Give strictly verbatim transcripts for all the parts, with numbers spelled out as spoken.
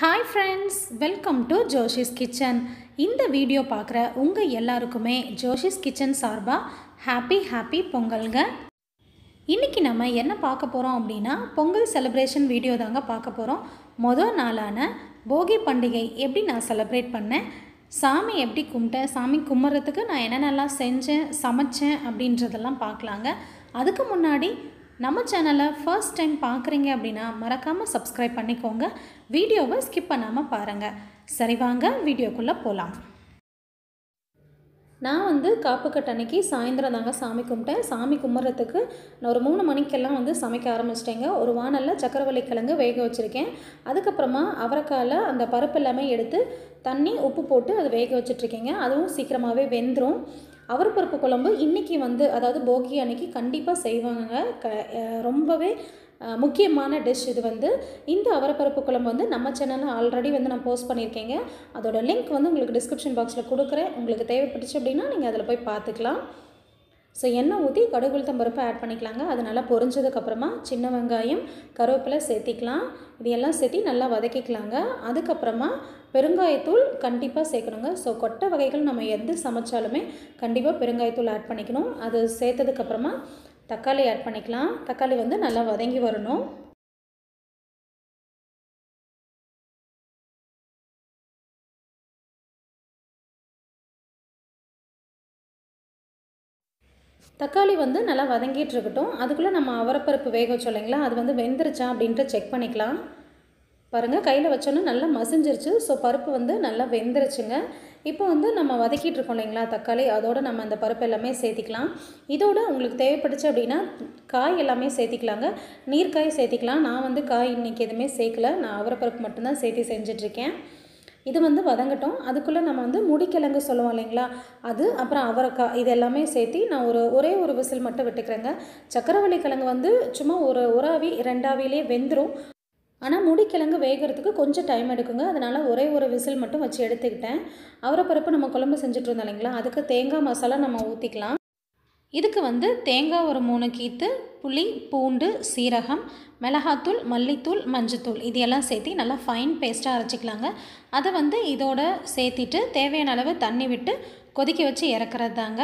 Hi friends, welcome to Joshi's Kitchen. இந்த video பார்க்குற உங்கள் எல்லாருக்குமே Joshi's Kitchen சார்பாக ஹாப்பி ஹாப்பி பொங்கல்ங்க. இன்றைக்கி நம்ம என்ன பார்க்க போகிறோம் அப்படின்னா பொங்கல் செலிப்ரேஷன் வீடியோ தாங்க பார்க்க போகிறோம். மொதல் நாளான போகி பண்டிகை எப்படி நான் செலிப்ரேட் பண்ணேன், சாமி எப்படி கும்பிட்டேன், சாமி கும்பிட்றதுக்கு நான் என்னென்னலாம் செஞ்சேன் சமைச்சேன் அப்படின்றதெல்லாம் பார்க்கலாங்க. அதுக்கு முன்னாடி நம்ம சேனலை ஃபர்ஸ்ட் டைம் பார்க்குறீங்க அப்படின்னா மறக்காமல் சப்ஸ்கிரைப் பண்ணிக்கோங்க. வீடியோவை ஸ்கிப் பண்ணாமல் பாருங்கள். சரி வாங்க வீடியோக்குள்ளே போகலாம். நான் வந்து காப்பு கட்ட அன்னைக்கு சாயந்தரம் தாங்க சாமி கும்பிட்டேன். சாமி கும்பிட்றதுக்கு நான் ஒரு மூணு மணிக்கெல்லாம் வந்து சமைக்க ஆரம்பிச்சிட்டேங்க. ஒரு வானலில் சக்கரவள்ளி கிழங்கு வேக வச்சுருக்கேன். அதுக்கப்புறமா அவரைக்காயில் அந்த பருப்பு எல்லாமே எடுத்து தண்ணி உப்பு போட்டு அதை வேக வச்சுட்ருக்கேங்க. அதுவும் சீக்கிரமாகவே வெந்துடும். அவர் பருப்பு குழம்பு இன்றைக்கி வந்து அதாவது போகி அன்றைக்கி கண்டிப்பாக செய்வாங்க. க ரொம்பவே முக்கியமான டிஷ் இது வந்து. இந்த அவரப்பருப்பு குழம்பு வந்து நம்ம சேனலில் ஆல்ரெடி வந்து நான் போஸ்ட் பண்ணியிருக்கேங்க. அதோட லிங்க் வந்து உங்களுக்கு டிஸ்கிரிப்ஷன் பாக்ஸில் கொடுக்குறேன். உங்களுக்கு தேவைப்பட்டுச்சு அப்படின்னா நீங்கள் அதில் போய் பார்த்துக்கலாம். ஸோ எண்ணெய் ஊற்றி கடுகுளுத்தம் பருப்பு ஆட் பண்ணிக்கலாங்க. அது நல்லா பொரிஞ்சதுக்கப்புறமா சின்ன வெங்காயம் கருவேப்பிலை சேர்த்திக்கலாம். இதையெல்லாம் சேர்த்தி நல்லா வதக்கிக்கலாங்க. அதுக்கப்புறமா பெருங்காயத்தூள் கண்டிப்பாக சேர்க்கணுங்க. ஸோ கொட்டை வகைகள் நம்ம எது சமைச்சாலுமே கண்டிப்பாக பெருங்காயத்தூள் ஆட் பண்ணிக்கணும். அது சேர்த்ததுக்கப்புறமா தக்காளி ஆட் பண்ணிக்கலாம். தக்காளி வந்து நல்லா வதங்கி வரணும். தக்காளி வந்து நல்லா வதங்கிட்டு இருக்கட்டும். அதுக்குள்ளே நம்ம அவரப்பருப்பு வேக வச்சோம் இல்லைங்களா, அது வந்து வெந்துருச்சா அப்படின்ட்டு செக் பண்ணிக்கலாம். பாருங்கள் கையில் வச்சோன்னா நல்லா மசிஞ்சிருச்சு. ஸோ பருப்பு வந்து நல்லா வெந்துருச்சுங்க. இப்போ வந்து நம்ம வதக்கிட்டு இருக்கோம் இல்லைங்களா தக்காளி, அதோடு நம்ம அந்த பருப்பு எல்லாமே சேர்த்திக்கலாம். இதோடு உங்களுக்கு தேவைப்பட்டுச்சு அப்படின்னா காய் எல்லாமே சேர்த்திக்கலாங்க. நீர்க்காய் சேர்த்திக்கலாம். நான் வந்து காய் இன்றைக்கி எதுவுமே சேர்க்கலை. நான் அவரப்பருப்பு மட்டும்தான் சேர்த்து செஞ்சிட்ருக்கேன். இது வந்து வதங்கட்டும். அதுக்குள்ளே நம்ம வந்து முடிக்கிழங்கு சொல்லுவோம் இல்லைங்களா, அது அப்புறம் அவரைக்காய் இது எல்லாமே சேர்த்து நான் ஒரு ஒரே ஒரு விசில் மட்டும் விட்டுக்கிறேங்க. சக்கரவள்ளி கிழங்கு வந்து சும்மா ஒரு ஒராவி ரெண்டாவிலே வெந்துடும். ஆனால் முடிக்கிழங்கு வேகிறதுக்கு கொஞ்சம் டைம் எடுக்குங்க. அதனால் ஒரே ஒரு விசில் மட்டும் வச்சு எடுத்துக்கிட்டேன். அவரைப்பருப்பு நம்ம குழம்பு செஞ்சுட்டு இருந்தோம் இல்லைங்களா, அதுக்கு தேங்காய் மசாலா நம்ம ஊற்றிக்கலாம். இதுக்கு வந்து தேங்காய் ஒரு மூணு கீத்து, புளி, பூண்டு, சீரகம், மிளகாத்தூள், மல்லித்தூள், மஞ்சத்தூள் இதையெல்லாம் சேர்த்து நல்லா ஃபைன் பேஸ்ட்டாக அரைச்சிக்கலாங்க. அதை வந்து இதோட சேர்த்திட்டு தேவையான அளவு தண்ணி விட்டு கொதிக்க வச்சு இறக்குறது தாங்க.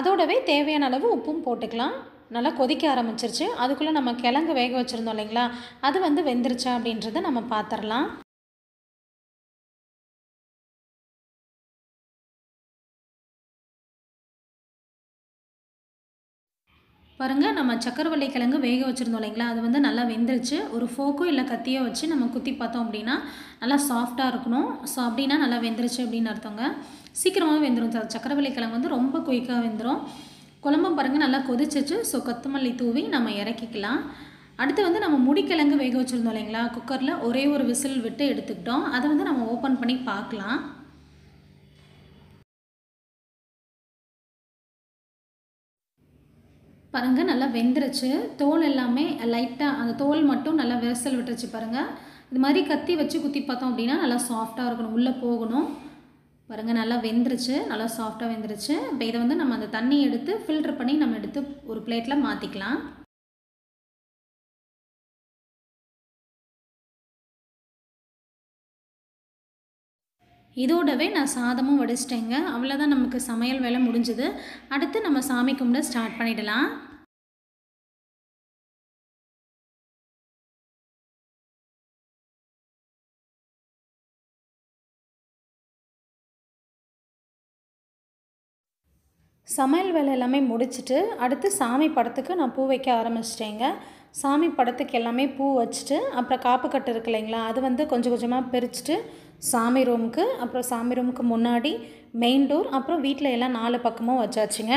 அதோடவே தேவையான அளவு உப்பும் போட்டுக்கலாம். நல்லா கொதிக்க ஆரம்பிச்சிருச்சு. அதுக்குள்ளே நம்ம கிழங்கு வேக வச்சுருந்தோம் இல்லைங்களா, அது வந்து வெந்துருச்சா அப்படின்றத நம்ம பார்த்துடலாம். பாருங்கள் நம்ம சக்கரவள்ளி கிழங்கு வேக வச்சுருந்தோம் இல்லைங்களா, அது வந்து நல்லா வெந்துருச்சு. ஒரு ஃபோக்கோ இல்லை கத்தியோ வச்சு நம்ம குத்தி பார்த்தோம் அப்படின்னா நல்லா சாஃப்டாக இருக்கணும். ஸோ அப்படின்னா நல்லா வெந்துருச்சு அப்படின்னு அர்த்தங்க. சீக்கிரமாக வெந்துடும் சார். சக்கரவள்ளி கிழங்கு வந்து ரொம்ப குயிக்காக வெந்துடும். குழம்பும் பாருங்கள் நல்லா கொதிச்சிச்சு. ஸோ கொத்தமல்லி தூவி நம்ம இறக்கிக்கலாம். அடுத்து வந்து நம்ம முடிக்கிழங்கு வேக வச்சுருந்தோம் இல்லைங்களா, குக்கரில் ஒரே ஒரு விசில் விட்டு எடுத்துக்கிட்டோம். அதை வந்து நம்ம ஓப்பன் பண்ணி பார்க்கலாம். பாருங்கள் நல்லா வெந்துருச்சு. தோல் எல்லாமே லைட்டாக அந்த தோல் மட்டும் நல்லா விசில் விட்டுருச்சு. பாருங்கள் இது மாதிரி கத்தி வச்சு குத்தி பார்த்தோம் அப்படின்னா நல்லா சாஃப்டாக இருக்கணும், உள்ளே போகணும். பாருங்கள் நல்லா வெந்துருச்சு, நல்லா சாஃப்டாக வெந்துருச்சு. இப்போ இதை வந்து நம்ம அந்த தண்ணி எடுத்து ஃபில்டர் பண்ணி நம்ம எடுத்து ஒரு பிளேட்டில் மாற்றிக்கலாம். இதோடவே நான் சாதமும் வடிச்சிட்டேங்க. அவ்வளோதான் நமக்கு சமையல் வேலை முடிஞ்சுது. அடுத்து நம்ம சாமி கும்பிட ஸ்டார்ட் பண்ணிடலாம். சமையல் வேலை எல்லாமே முடிச்சுட்டு அடுத்து சாமி படத்துக்கு நான் பூ வைக்க ஆரம்பிச்சிட்டேங்க. சாமி படத்துக்கு எல்லாமே பூ வச்சுட்டு அப்புறம் காப்பு கட்டு இருக்கு இல்லைங்களா, அது வந்து கொஞ்சம் கொஞ்சமாக பிரிச்சுட்டு சாமி ரூமுக்கு அப்புறம் சாமி ரூமுக்கு முன்னாடி மெயின் டோர் அப்புறம் வீட்டில் எல்லாம் நாலு பக்கமும் வச்சாச்சுங்க.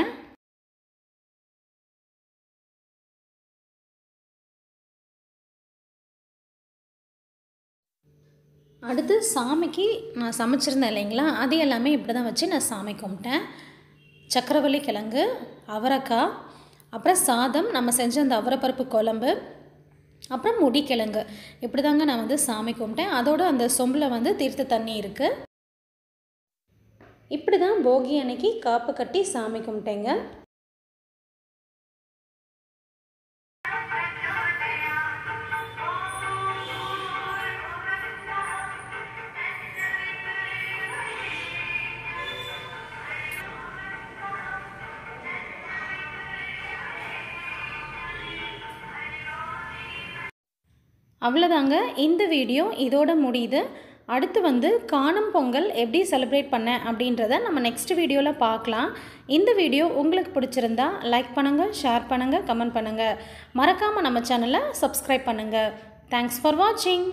அடுத்து சாமிக்கு நான் சமைச்சிருந்தேன் இல்லைங்களா, அது எல்லாமே இப்படி தான் வச்சு நான் சாமி கும்பிட்டேன். சக்கரவள்ளி கிழங்கு, அவரைக்காய், அப்புறம் சாதம் நம்ம செஞ்ச அந்த அவரைப்பருப்பு குழம்பு, அப்புறம் முடிக்கிழங்கு இப்படி தாங்க நான் வந்து சாமி கும்பிட்டேன். அதோடு அந்த சொம்பில் வந்து தீர்த்த தண்ணி இருக்குது. இப்படி தான் போகி அன்னைக்கு காப்பு கட்டி சாமி கும்பிட்டேங்க. அவ்வளோதாங்க இந்த வீடியோ இதோட முடியுது. அடுத்து வந்து காணும் பொங்கல் எப்படி செலிப்ரேட் பண்ண அப்படின்றத நம்ம நெக்ஸ்ட் வீடியோவில் பார்க்கலாம். இந்த வீடியோ உங்களுக்கு பிடிச்சிருந்தா லைக் பண்ணுங்கள், ஷேர் பண்ணுங்கள், கமெண்ட் பண்ணுங்கள். மறக்காமல் நம்ம சேனலை சப்ஸ்கிரைப் பண்ணுங்கள். தேங்க்ஸ் ஃபார் வாட்சிங்.